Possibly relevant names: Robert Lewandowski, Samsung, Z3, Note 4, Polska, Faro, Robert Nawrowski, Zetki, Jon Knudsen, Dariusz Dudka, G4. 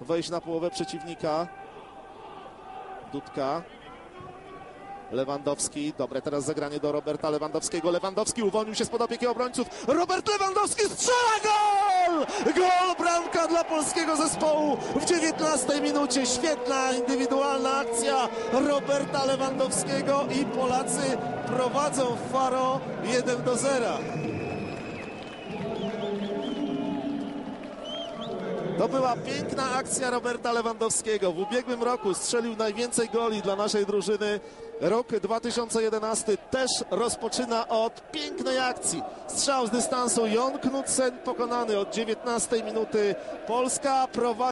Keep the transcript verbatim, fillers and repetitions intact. wejść na połowę przeciwnika. Dudka, Lewandowski, dobre teraz zagranie do Roberta Lewandowskiego. Lewandowski uwolnił się spod opieki obrońców. Robert Lewandowski strzela gol! Gol, bramka dla polskiego zespołu w dziewiętnastej minucie. Świetna indywidualna akcja Roberta Lewandowskiego i Polacy prowadzą Faro jeden do zera. To była piękna akcja Roberta Lewandowskiego. W ubiegłym roku strzelił najwięcej goli dla naszej drużyny. Rok dwa tysiące jedenasty też rozpoczyna od pięknej akcji. Strzał z dystansu Jon Knudsen pokonany od dziewiętnastej minuty. Polska prowadzi.